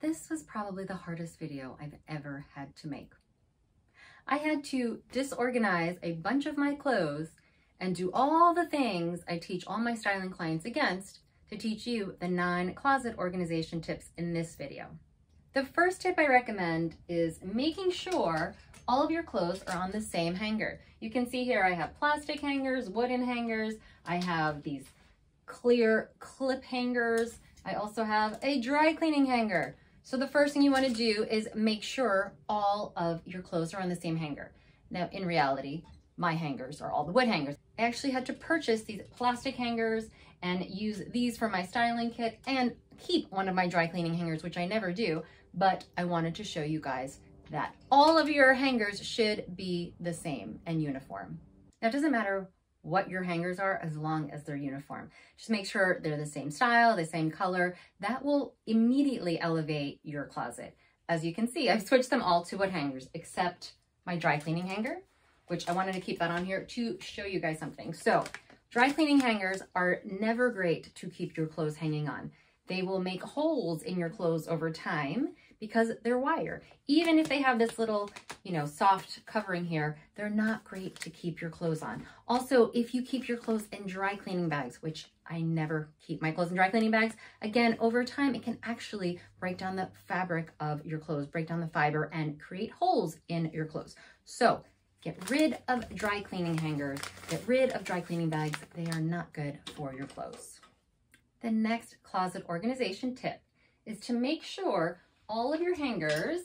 This was probably the hardest video I've ever had to make. I had to disorganize a bunch of my clothes and do all the things I teach all my styling clients against to teach you the 9 closet organization tips in this video. The first tip I recommend is making sure all of your clothes are on the same hanger. You can see here I have plastic hangers, wooden hangers, I have these clear clip hangers, I also have a dry cleaning hanger. So the first thing you want to do is make sure all of your clothes are on the same hanger. Now, in reality, my hangers are all the wood hangers. I actually had to purchase these plastic hangers and use these for my styling kit and keep one of my dry cleaning hangers, which I never do, but I wanted to show you guys that all of your hangers should be the same and uniform. Now, it doesn't matter what your hangers are as long as they're uniform. Just make sure they're the same style, the same color. That will immediately elevate your closet. As you can see, I've switched them all to wood hangers except my dry cleaning hanger, which I wanted to keep that on here to show you guys something. So dry cleaning hangers are never great to keep your clothes hanging on. They will make holes in your clothes over time because they're wire. Even if they have this little, soft covering here, they're not great to keep your clothes on. Also, if you keep your clothes in dry cleaning bags, which I never keep my clothes in dry cleaning bags, again, over time, it can actually break down the fabric of your clothes, break down the fiber, and create holes in your clothes. So get rid of dry cleaning hangers, get rid of dry cleaning bags. They are not good for your clothes. The next closet organization tip is to make sure all of your hangers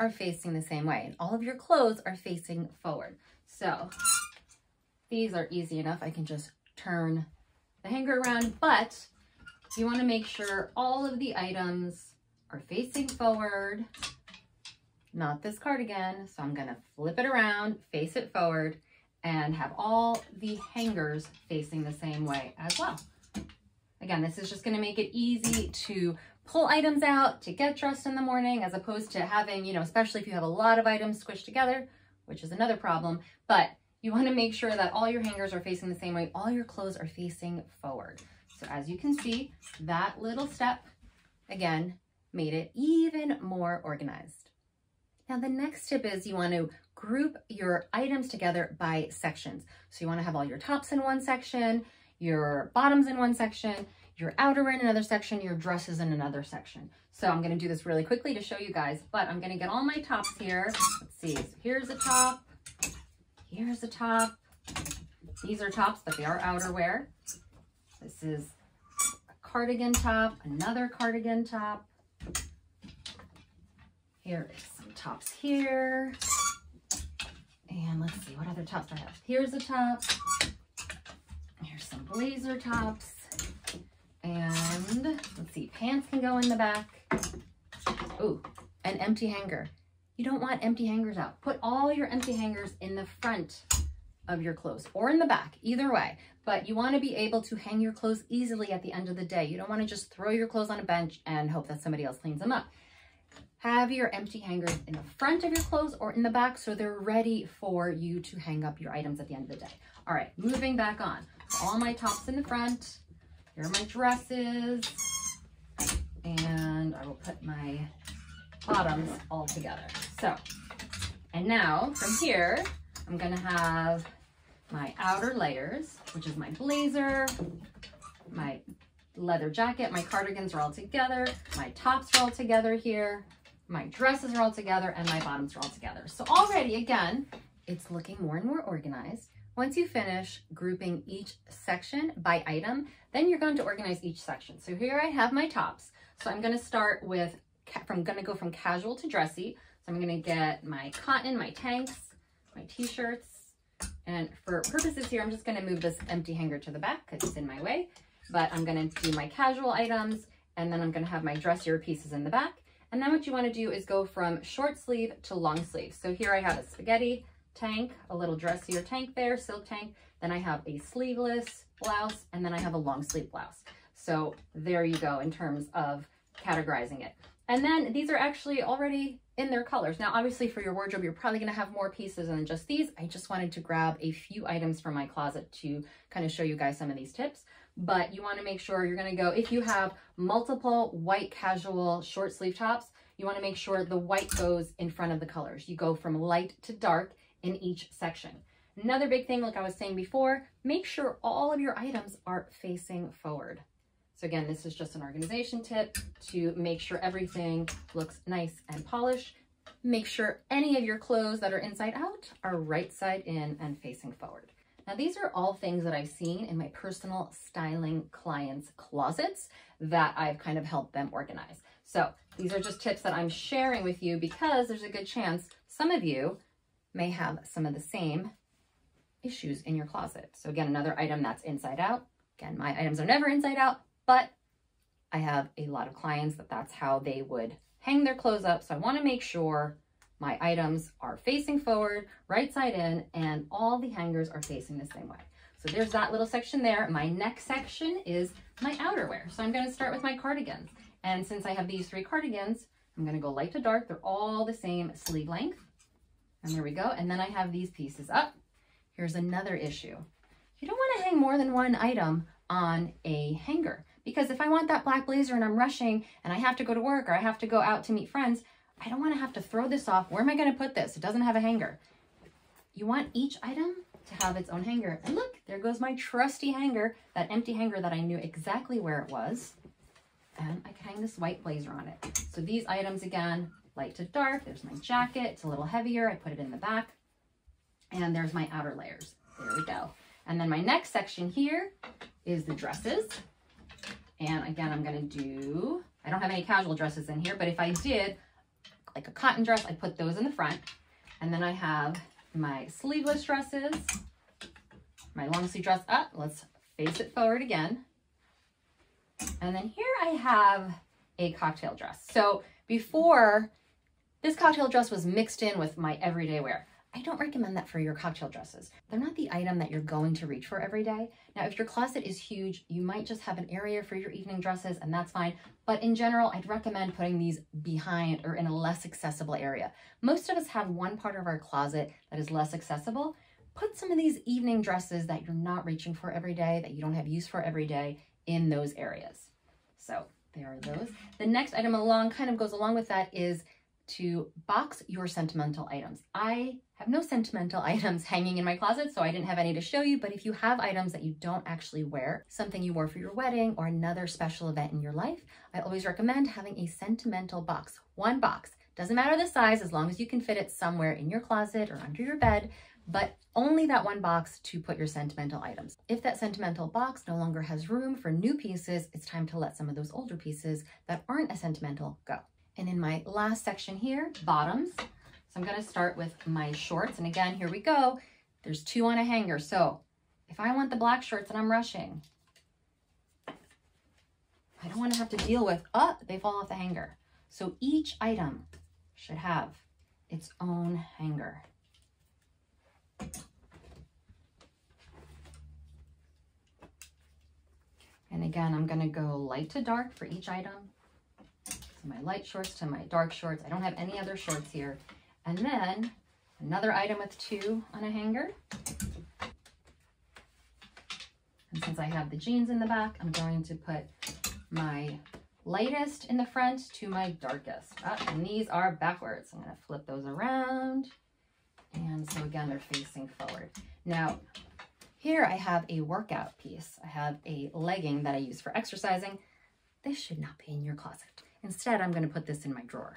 are facing the same way and all of your clothes are facing forward. So these are easy enough. I can just turn the hanger around, but you want to make sure all of the items are facing forward. Not this cardigan, so I'm going to flip it around, face it forward, and have all the hangers facing the same way as well. Again, this is just going to make it easy to pull items out, to get dressed in the morning, as opposed to having, especially if you have a lot of items squished together, which is another problem, but you want to make sure that all your hangers are facing the same way, all your clothes are facing forward. So as you can see, that little step, again, made it even more organized. Now, the next tip is you want to group your items together by sections. So you want to have all your tops in one section, your bottoms in one section, your outerwear in another section, your dresses in another section. So I'm going to do this really quickly to show you guys, but I'm going to get all my tops here. Let's see, so here's a top, here's a top. These are tops, but they are outerwear. This is a cardigan top, another cardigan top. Here is some tops here. And let's see, what other tops do I have? Here's a top. Here's some blazer tops. And let's see, pants can go in the back. Ooh, an empty hanger. You don't want empty hangers out. Put all your empty hangers in the front of your clothes or in the back, either way. But you want to be able to hang your clothes easily at the end of the day. You don't want to just throw your clothes on a bench and hope that somebody else cleans them up. Have your empty hangers in the front of your clothes or in the back so they're ready for you to hang up your items at the end of the day. All right, moving back on. All my tops in the front. Here are my dresses. And I will put my bottoms all together. So, and now from here, I'm gonna have my outer layers, which is my blazer, my leather jacket, my cardigans are all together, my tops are all together here. My dresses are all together and my bottoms are all together. So already, again, it's looking more and more organized. Once you finish grouping each section by item, then you're going to organize each section. So here I have my tops. So I'm going to start with, I'm going to go from casual to dressy. So I'm going to get my cotton, my tanks, my t-shirts. And for purposes here, I'm just going to move this empty hanger to the back because it's in my way. But I'm going to do my casual items and then I'm going to have my dressier pieces in the back. And then what you want to do is go from short sleeve to long sleeve. So here I have a spaghetti tank, a little dressier tank there, silk tank. Then I have a sleeveless blouse, and then I have a long sleeve blouse. So there you go in terms of categorizing it. And then these are actually already in their colors. Now, obviously for your wardrobe, you're probably going to have more pieces than just these. I just wanted to grab a few items from my closet to kind of show you guys some of these tips. But you want to make sure you're going to go, if you have multiple white casual short sleeve tops, you want to make sure the white goes in front of the colors. You go from light to dark in each section. Another big thing, like I was saying before, make sure all of your items are facing forward. So again, this is just an organization tip to make sure everything looks nice and polished. Make sure any of your clothes that are inside out are right side in and facing forward. Now, these are all things that I've seen in my personal styling clients' closets that I've kind of helped them organize. So these are just tips that I'm sharing with you because there's a good chance some of you may have some of the same issues in your closet. So again, another item that's inside out. Again, my items are never inside out, but I have a lot of clients that that's how they would hang their clothes up. So I want to make sure my items are facing forward, right side in, and all the hangers are facing the same way. So there's that little section there. My next section is my outerwear. So I'm going to start with my cardigans. And since I have these three cardigans, I'm going to go light to dark. They're all the same sleeve length. And there we go. And then I have these pieces up. Here's another issue. You don't want to hang more than one item on a hanger, because if I want that black blazer and I'm rushing and I have to go to work or I have to go out to meet friends, I don't want to have to throw this off. Where am I going to put this? It doesn't have a hanger. You want each item to have its own hanger. And look, there goes my trusty hanger, that empty hanger that I knew exactly where it was. And I can hang this white blazer on it. So these items, again, light to dark. There's my jacket. It's a little heavier. I put it in the back. And there's my outer layers. There we go. And then my next section here is the dresses. And again, I'm going to do, I don't have any casual dresses in here, but if I did, like a cotton dress, I put those in the front. And then I have my sleeveless dresses, my long sleeve dress up. Let's face it forward again. And then here I have a cocktail dress. So before, this cocktail dress was mixed in with my everyday wear. I don't recommend that for your cocktail dresses. They're not the item that you're going to reach for every day. Now, if your closet is huge, you might just have an area for your evening dresses, and that's fine. But in general, I'd recommend putting these behind or in a less accessible area. Most of us have one part of our closet that is less accessible. Put some of these evening dresses that you're not reaching for every day, that you don't have use for every day, in those areas. So there are those. The next item along, kind of goes along with that, is to box your sentimental items. I have no sentimental items hanging in my closet, so I didn't have any to show you, but if you have items that you don't actually wear, something you wore for your wedding or another special event in your life, I always recommend having a sentimental box. One box, doesn't matter the size, as long as you can fit it somewhere in your closet or under your bed, but only that one box to put your sentimental items. If that sentimental box no longer has room for new pieces, it's time to let some of those older pieces that aren't as sentimental go. And in my last section here, bottoms. So I'm going to start with my shorts. And again, here we go. There's two on a hanger. So if I want the black shorts and I'm rushing, I don't want to have to deal with, oh, they fall off the hanger. So each item should have its own hanger. And again, I'm going to go light to dark for each item. My light shorts to my dark shorts. I don't have any other shorts here. And then another item with two on a hanger. And since I have the jeans in the back, I'm going to put my lightest in the front to my darkest. Oh, and these are backwards. I'm going to flip those around. And so again, they're facing forward. Now, here I have a workout piece. I have a legging that I use for exercising. This should not be in your closet. Instead, I'm going to put this in my drawer.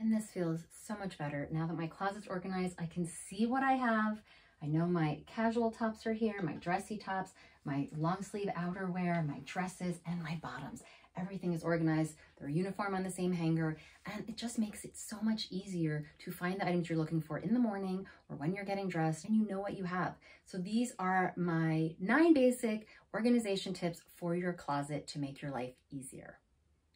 And this feels so much better. Now that my closet's organized, I can see what I have. I know my casual tops are here, my dressy tops, my long sleeve outerwear, my dresses, and my bottoms. Everything is organized. They're uniform on the same hanger, and it just makes it so much easier to find the items you're looking for in the morning or when you're getting dressed, and you know what you have. So these are my 9 basic organization tips for your closet to make your life easier.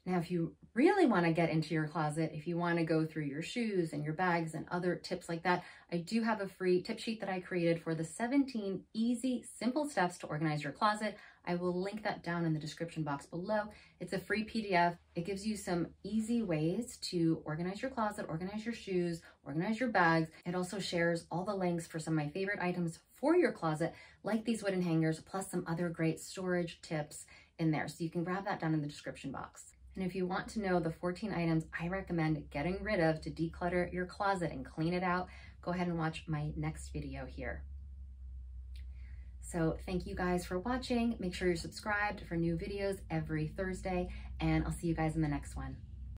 Now, if you really want to get into your closet, if you want to go through your shoes and your bags and other tips like that, I do have a free tip sheet that I created for the 17 easy, simple steps to organize your closet. I will link that down in the description box below. It's a free PDF. It gives you some easy ways to organize your closet, organize your shoes, organize your bags. It also shares all the links for some of my favorite items for your closet, like these wooden hangers, plus some other great storage tips in there. So you can grab that down in the description box. And if you want to know the 14 items I recommend getting rid of to declutter your closet and clean it out, go ahead and watch my next video here. So thank you guys for watching. Make sure you're subscribed for new videos every Thursday, and I'll see you guys in the next one.